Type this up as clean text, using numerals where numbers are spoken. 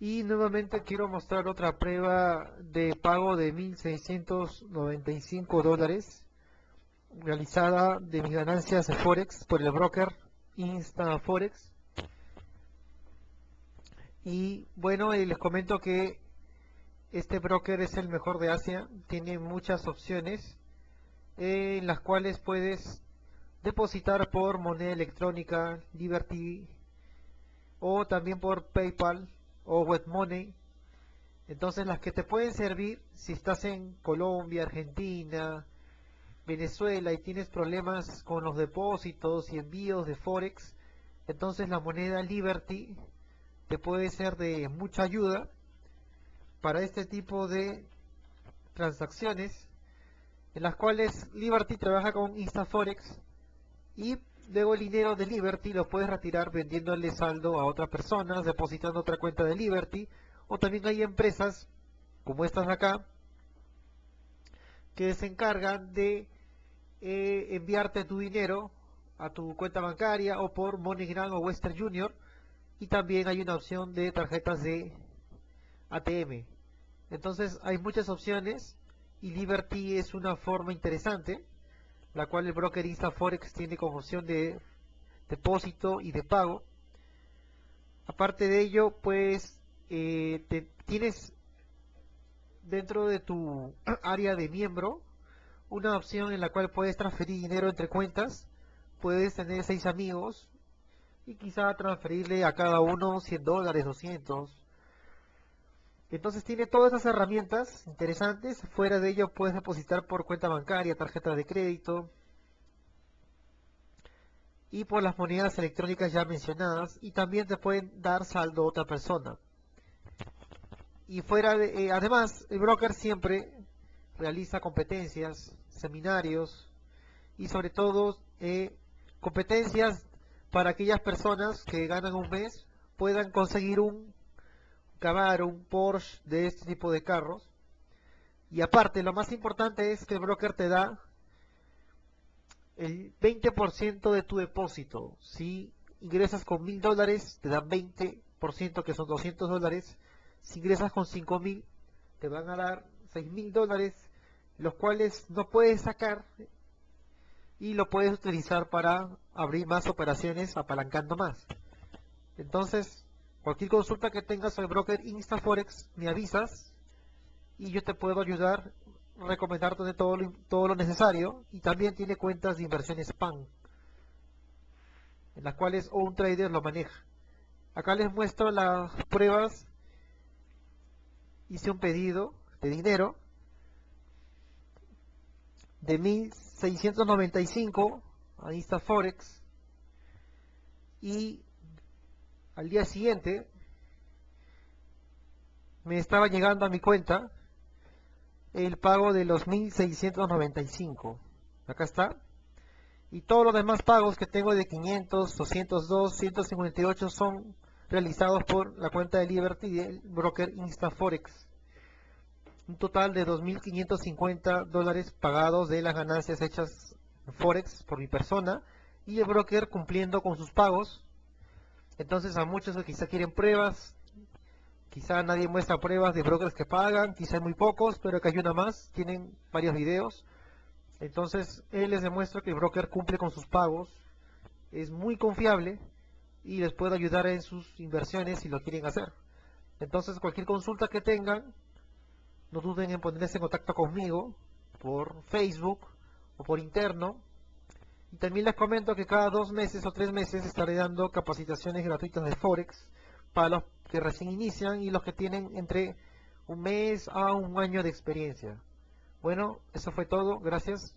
Y nuevamente quiero mostrar otra prueba de pago de $1,695 realizada de mis ganancias de Forex por el broker InstaForex. Y bueno, les comento que este broker es el mejor de Asia, tiene muchas opciones en las cuales puedes depositar por moneda electrónica, Liberty, o también por PayPal o WebMoney. Entonces las que te pueden servir si estás en Colombia, Argentina, Venezuela y tienes problemas con los depósitos y envíos de Forex, entonces la moneda Liberty te puede ser de mucha ayuda para este tipo de transacciones, en las cuales Liberty trabaja con InstaForex y luego el dinero de Liberty lo puedes retirar vendiéndole saldo a otras personas, depositando otra cuenta de Liberty, o también hay empresas como estas de acá que se encargan de enviarte tu dinero a tu cuenta bancaria o por MoneyGram o Western Union, y también hay una opción de tarjetas de ATM. Entonces hay muchas opciones y Liberty es una forma interesante, la cual el broker InstaForex tiene como opción de depósito y de pago. Aparte de ello, pues tienes dentro de tu área de miembro una opción en la cual puedes transferir dinero entre cuentas. Puedes tener 6 amigos y quizá transferirle a cada uno $100, 200. Entonces tiene todas esas herramientas interesantes. Fuera de ello puedes depositar por cuenta bancaria, tarjeta de crédito y por las monedas electrónicas ya mencionadas, y también te pueden dar saldo a otra persona. Y fuera de, además el broker siempre realiza competencias, seminarios y sobre todo competencias para aquellas personas que ganan un mes puedan conseguir un Camaro, un Porsche, de este tipo de carros. Y aparte, lo más importante es que el broker te da el 20% de tu depósito. Si ingresas con $1,000 te dan 20%, que son $200. Si ingresas con 5.000 te van a dar $6.000, los cuales no puedes sacar y lo puedes utilizar para abrir más operaciones apalancando más. Entonces, cualquier consulta que tengas al broker InstaForex, me avisas y yo te puedo ayudar, recomendarte de todo lo necesario. Y también tiene cuentas de inversiones PAN, en las cuales un trader lo maneja. Acá les muestro las pruebas. Hice un pedido de dinero de $1,695 a InstaForex y al día siguiente me estaba llegando a mi cuenta el pago de los $1,695. Acá está. Y todos los demás pagos que tengo de 500, 202, 158 son realizados por la cuenta de Liberty del broker InstaForex. Un total de $2,550 pagados de las ganancias hechas en Forex por mi persona y el broker cumpliendo con sus pagos. Entonces a muchos que quizá quieren pruebas, quizá nadie muestra pruebas de brokers que pagan, quizá hay muy pocos, pero que hay una más, tienen varios videos. Entonces él les demuestra que el broker cumple con sus pagos, es muy confiable y les puede ayudar en sus inversiones si lo quieren hacer. Entonces cualquier consulta que tengan, no duden en ponerse en contacto conmigo por Facebook o por interno. Y también les comento que cada 2 meses o 3 meses estaré dando capacitaciones gratuitas de Forex para los que recién inician y los que tienen entre 1 mes a 1 año de experiencia. Bueno, eso fue todo. Gracias.